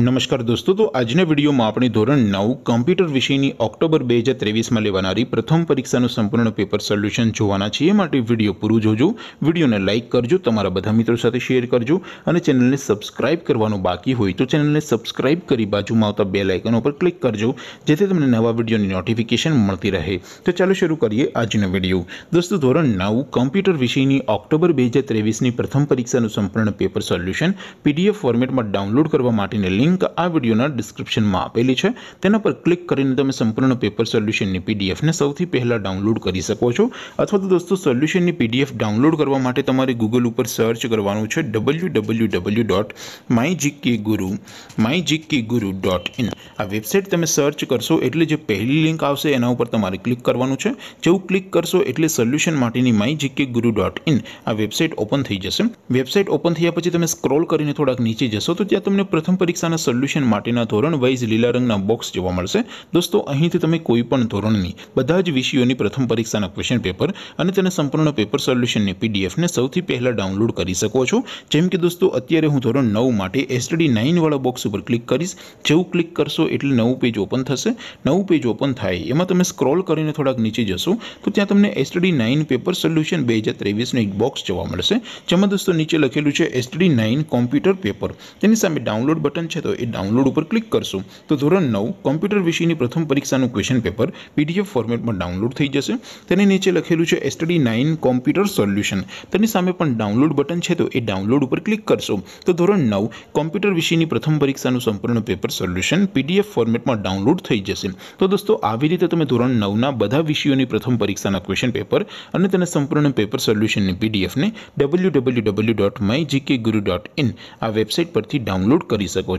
नमस्कार दोस्तों, तो आज वीडियो में आपने धोरण 9 कम्प्यूटर विषय की ऑक्टोबर 2023 में लेवानारी प्रथम परीक्षा संपूर्ण पेपर सोल्यूशन जोवाना छे। वीडियो पूरू जोजो, वीडियो ने लाइक करजो, तमारा बधा मित्रों साथे शेर करजो और चैनल ने सब्सक्राइब करवानो बाकी होय तो चैनल ने सब्सक्राइब कर बाजू में आवता बेल आइकन पर क्लिक करजो, जेथी तमने नवा वीडियो की नोटिफिकेशन मळती रहे। तो चलो शुरू करिए आजनो वीडियो। दोस्तों, धोरण 9 कम्प्यूटर विषय की ऑक्टोबर 2023 की प्रथम परीक्षा संपूर्ण पेपर सोल्यूशन पीडीएफ फॉर्मेट में डाउनलॉड करवा माटेनी लिंक आ वीडियोना डिस्क्रिप्शन में आपेली है। तेना पर क्लिक करीने तमे संपूर्ण पेपर सोल्यूशन पीडीएफ ने सौथी पहला डाउनलॉड करी सको छो। अथवा तो दोस्तों, सोल्यूशन पीडीएफ डाउनलॉड करवा माटे तमारे गूगल पर सर्च करवानुं छे www.mygkguru.in। आ वेबसाइट तमे सर्च करशो एटले जे पहली लिंक आवशे एना उपर तमारे क्लिक करवानुं छे। जेवुं क्लिक करशो एटले सोल्यूशन माटेनी mygkguru.in आ वेबसाइट ओपन थई जशे। वेबसाइट ओपन थया पछी तमे स्क्रॉल करीने थोड़ा नीचे जशो तो त्यां तमने प्रथम परीक्षा सोल्यूशन माटेना धोरण वाइज लीला रंगना बॉक्स जोवा मळशे। दोस्तों, અહીંથી તમે કોઈ પણ ધોરણની બધા જ વિષયોની પ્રથમ પરીક્ષાના ક્વેશ્ચન પેપર અને તેના સંપૂર્ણ પેપર સોલ્યુશનની પીડીએફ ને સૌથી પહેલા ડાઉનલોડ કરી શકો છો। જેમ કે દોસ્તો, અત્યારે હું ધોરણ 9 માટે STD 9 વાળા બોક્સ ઉપર ક્લિક કરીશ। જેવું ક્લિક કરશો એટલે નવું પેજ ઓપન થશે। નવું પેજ ઓપન થાય એમાં તમે સ્ક્રોલ કરીને થોડાક નીચે જશો તો ત્યાં તમને STD 9 પેપર સોલ્યુશન 2023 નું એક બોક્સ જોવા મળશે, જેમાં દોસ્તો નીચે લખેલું છે STD 9 કોમ્પ્યુટર પેપર। તેની સામે ડાઉનલોડ બટન तो ये डाउनलॉड पर क्लिक करशो तो धोरण 9 कम्प्यूटर विषय की प्रथम परीक्षा क्वेश्चन पेपर पीडीएफ फॉर्मेट में डाउनलॉड थी जैसे। तेनी नीचे लखेलू है एसटीडी 9 कॉम्प्यूटर सोल्यूशन। तेनी सामे पण डाउनलॉड बटन है तो ये डाउनलॉड पर क्लिक करशो तो धोरण 9 कॉम्प्यूटर विषय की प्रथम परीक्षा संपूर्ण पेपर सोल्यूशन पीडीएफ फॉर्मेट में डाउनलॉड थी जैसे। तो दोस्तों, आवी रीते तमे धोरण 9 ना बधा विषयों की प्रथम परीक्षा क्वेश्चन पेपर अने तेना संपूर्ण पेपर सोल्यूशन पीडीएफ ने www.mygkguru.in आ वेबसाइट परथी डाउनलॉड करी सको।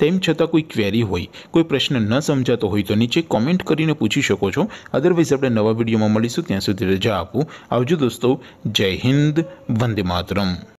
तेम छतां कोई क्वेरी होय, कोई प्रश्न न समजातो होय तो नीचे कॉमेंट करीने पूछी शको छो। अदरवाइज आपणे नवा विडियोमां मळीशुं, त्यां सुधी रजा आपो। आवजो दोस्तों, जय हिंद, वंदे मातरम।